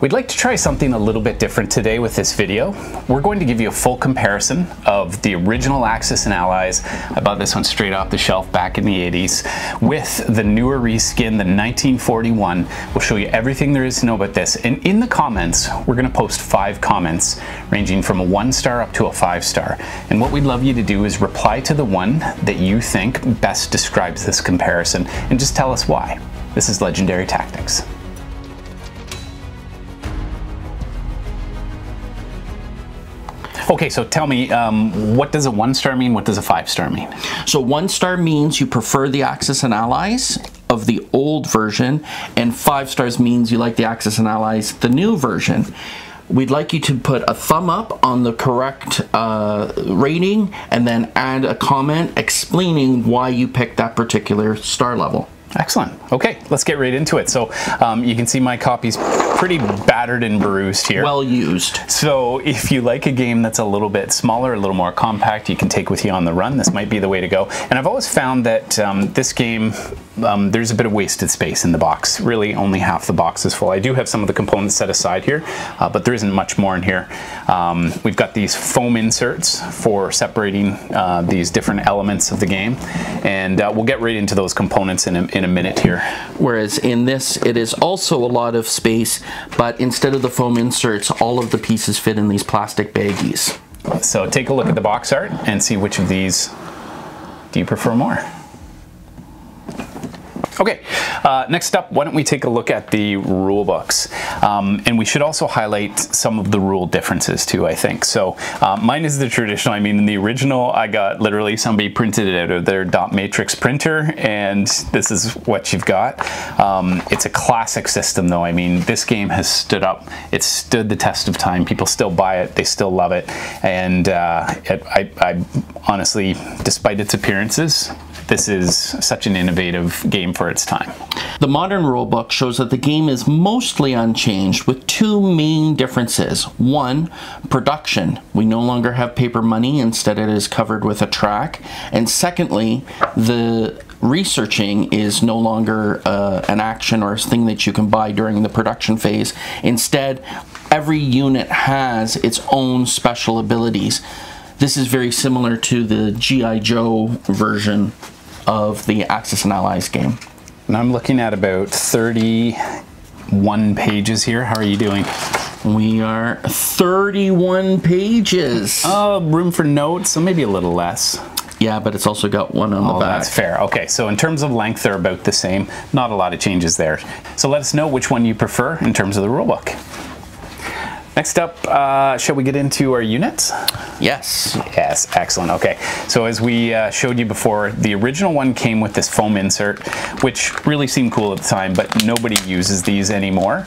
We'd like to try something a little bit different today with this video. We're going to give you a full comparison of the original Axis and Allies. I bought this one straight off the shelf back in the 80s with the newer reskin, the 1941. We'll show you everything there is to know about this. And in the comments, we're going to post 5 comments ranging from a 1-star up to a 5-star. And what we'd love you to do is reply to the one that you think best describes this comparison and just tell us why. This is Legendary Tactics. Okay, so tell me, what does a 1-star mean? What does a 5-star mean? So 1-star means you prefer the Axis and Allies of the old version, and 5 stars means you like the Axis and Allies, the new version. We'd like you to put a thumb up on the correct rating and then add a comment explaining why you picked that particular star level. Excellent. Okay, let's get right into it. So you can see my copy's pretty battered and bruised here. Well used. So if you like a game that's a little bit smaller, a little more compact, you can take with you on the run, this might be the way to go. And I've always found that this game, there's a bit of wasted space in the box. Really, only half the box is full. I do have some of the components set aside here, but there isn't much more in here. We've got these foam inserts for separating these different elements of the game, and we'll get right into those components in a minute here. Whereas in this, it is also a lot of space, but instead of the foam inserts, all of the pieces fit in these plastic baggies. So take a look at the box art and see which of these do you prefer more. Okay, next up, why don't we take a look at the rule books? And we should also highlight some of the rule differences too, I think. So mine is the traditional. I mean, in the original, I got literally somebody printed it out of their dot matrix printer, and this is what you've got. It's a classic system though. I mean, this game has stood up. It's stood the test of time. People still buy it. They still love it. And I honestly, despite its appearances, this is such an innovative game for its time. The modern rulebook shows that the game is mostly unchanged with 2 main differences. 1, production. We no longer have paper money, instead it is covered with a track. And secondly, the researching is no longer an action or a thing that you can buy during the production phase. Instead, every unit has its own special abilities. This is very similar to the G.I. Joe version of the Axis and Allies game. And I'm looking at about 31 pages here. How are you doing? We are 31 pages. Room for notes, so maybe a little less. Yeah, but it's also got one on the back. That's fair. Okay, so in terms of length, they're about the same. Not a lot of changes there. So let us know which one you prefer in terms of the rulebook. Next up, shall we get into our units? Yes. Yes, excellent. Okay, so as we showed you before, the original one came with this foam insert, which really seemed cool at the time, but nobody uses these anymore.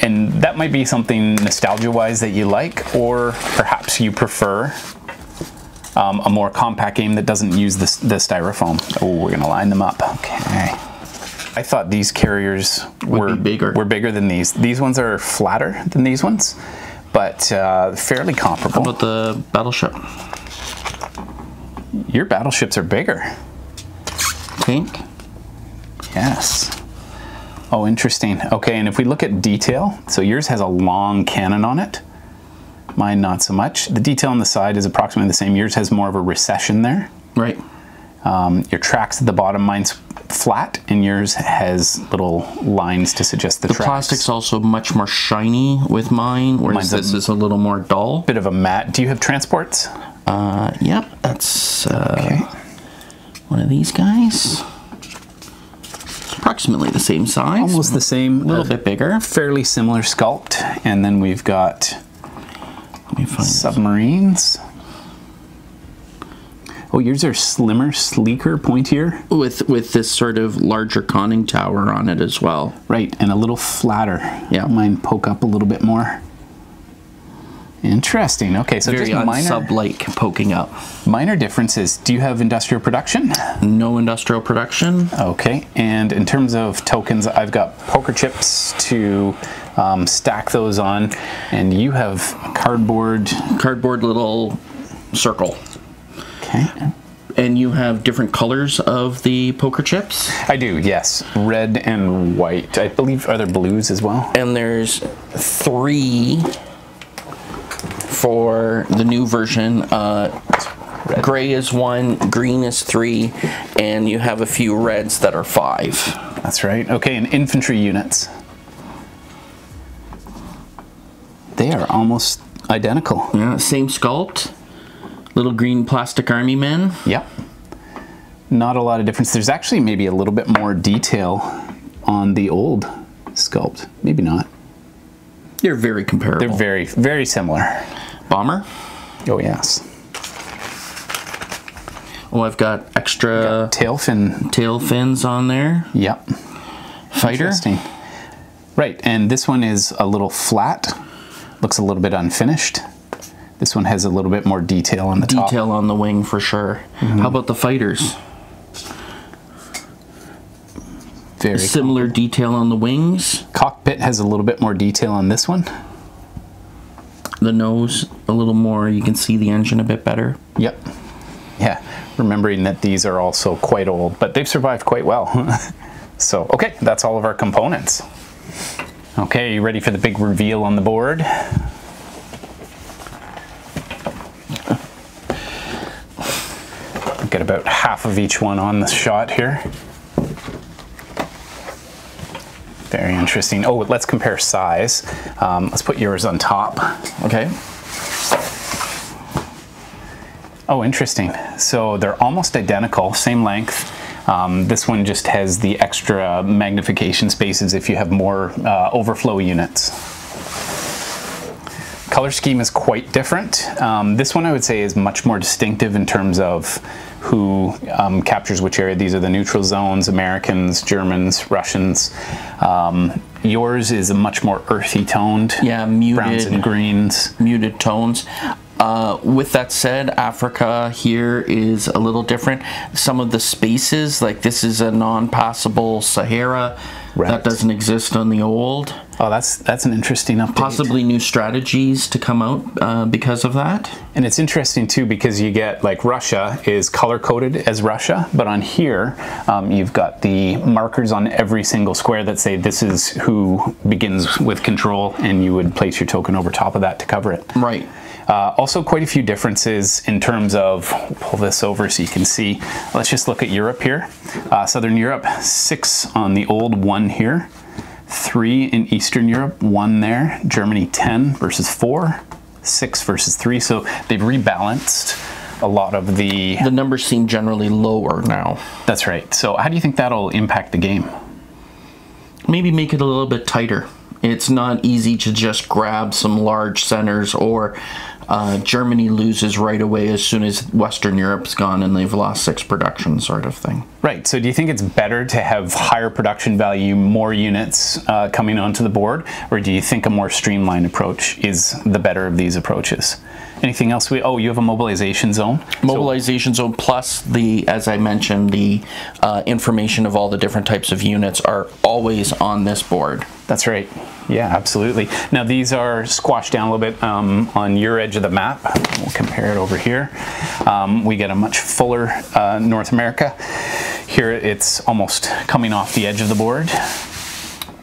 And that might be something nostalgia-wise that you like, or perhaps you prefer a more compact game that doesn't use the styrofoam. Oh, we're gonna line them up. Okay. I thought these carriers were bigger than these. These ones are flatter than these ones, but fairly comparable. How about the battleship? Your battleships are bigger. Pink? Yes. Oh, interesting. Okay, and if we look at detail, so yours has a long cannon on it. Mine, not so much. The detail on the side is approximately the same. Yours has more of a recession there. Right. Your tracks at the bottom, mine's flat, and yours has little lines to suggest the tracks. The plastic's also much more shiny with mine, whereas this is a little more dull. Bit of a matte. Do you have transports? Yep, that's okay. One of these guys. Approximately the same size. Almost the same. A little bit bigger. Fairly similar sculpt. And then we've got submarines. Oh, yours are slimmer, sleeker, pointier. With this sort of larger conning tower on it as well. Right, and a little flatter. Yeah. Mine poke up a little bit more. Interesting. Okay, so just minor, sub-like poking up. Minor differences. Do you have industrial production? No industrial production. Okay, and in terms of tokens, I've got poker chips to stack those on, and you have cardboard. Cardboard little circle. Okay. And you have different colors of the poker chips? I do, yes. Red and white. I believe, are there blues as well? And there's 3 for the new version. Gray is 1, green is 3, and you have a few reds that are 5. That's right. Okay, and infantry units. They are almost identical. Yeah, same sculpt. Little green plastic army men. Yep. Not a lot of difference. There's actually maybe a little bit more detail on the old sculpt. Maybe not. They're very comparable. They're very, very similar. Bomber? Oh, yes. Oh, I've got extra tail fins on there. Yep. Fighter. Interesting. Right, and this one is a little flat. Looks a little bit unfinished. This one has a little bit more detail on the top. Detail on the wing for sure. Mm-hmm. How about the fighters? Very similar detail on the wings. Cockpit has a little bit more detail on this one. The nose a little more. You can see the engine a bit better. Yep. Yeah, remembering that these are also quite old, but they've survived quite well. So, okay, that's all of our components. Okay, you ready for the big reveal on the board? I've got about half of each one on the shot here. Very interesting. Oh, let's compare size. Let's put yours on top. Okay. Oh, interesting. So they're almost identical, same length. This one just has the extra magnification spaces if you have more overflow units. Color scheme is quite different. This one I would say is much more distinctive in terms of who captures which area. These are the neutral zones, Americans, Germans, Russians. Yours is a much more earthy toned. Yeah, muted. Browns and greens. Muted tones. With that said, Africa here is a little different. Some of the spaces, like this is a non-passable Sahara. Right. That doesn't exist on the old. Oh, that's an interesting update. Possibly new strategies to come out because of that. And it's interesting too because you get like Russia is color-coded as Russia, but on here you've got the markers on every single square that say this is who begins with control, and you would place your token over top of that to cover it. Right. Also quite a few differences in terms of, pull this over so you can see, let's just look at Europe here. Southern Europe, 6 on the old, 1 here, 3 in Eastern Europe, 1 there, Germany 10 versus 4, 6 versus 3, so they've rebalanced a lot of the... The numbers seem generally lower now. That's right. So how do you think that'll impact the game? Maybe make it a little bit tighter. It's not easy to just grab some large centers, or Germany loses right away as soon as Western Europe's gone and they've lost 6 production sort of thing. Right, so do you think it's better to have higher production value, more units coming onto the board, or do you think a more streamlined approach is the better of these approaches? Anything else? Oh, you have a mobilization zone. Mobilization zone plus the, as I mentioned, the information of all the different types of units are always on this board. That's right. Yeah, absolutely. Now these are squashed down a little bit on your edge of the map. We'll compare it over here. We get a much fuller North America. Here it's almost coming off the edge of the board.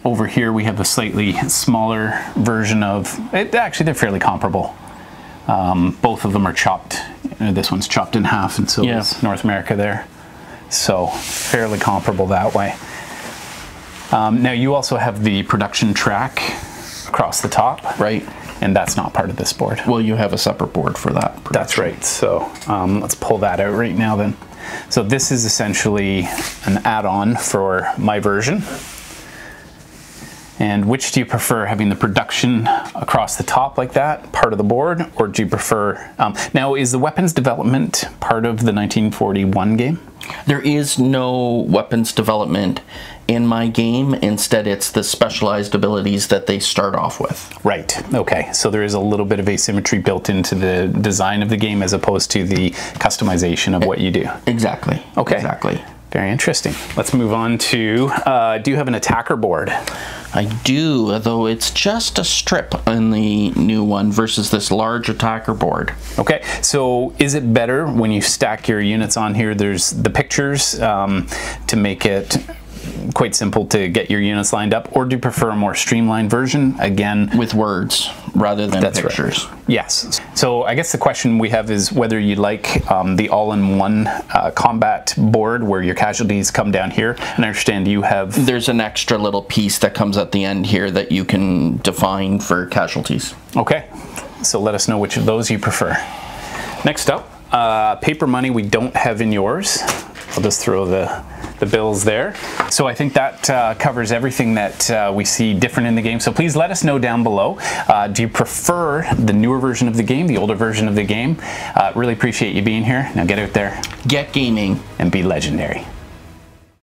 Over here we have a slightly smaller version of it. Actually, they're fairly comparable. Both of them are chopped. This one's chopped in half, and so is North America there. So fairly comparable that way. Now you also have the production track across the top, right? And that's not part of this board. Well, you have a separate board for that. Production. That's right. So let's pull that out right now then. So this is essentially an add-on for my version. And which do you prefer, having the production across the top like that, part of the board, or do you prefer... now, is the weapons development part of the 1941 game? There is no weapons development in my game. Instead, it's the specialized abilities that they start off with. Right. Okay. So there is a little bit of asymmetry built into the design of the game as opposed to the customization of what you do. Exactly. Okay. Exactly. Very interesting. Let's move on to, do you have an attacker board? I do, although it's just a strip in the new one versus this large attacker board. Okay, so is it better when you stack your units on here? There's the pictures to make it quite simple to get your units lined up, or do you prefer a more streamlined version? Again, with words rather than pictures. Right. Yes. So I guess the question we have is whether you like the all-in-one combat board where your casualties come down here. And I understand you have... There's an extra little piece that comes at the end here that you can define for casualties. Okay. So let us know which of those you prefer. Next up, paper money we don't have in yours. I'll just throw the bills there. So I think that covers everything that we see different in the game. So please let us know down below. Do you prefer the newer version of the game, the older version of the game? Really appreciate you being here. Now get out there, get gaming, and be legendary.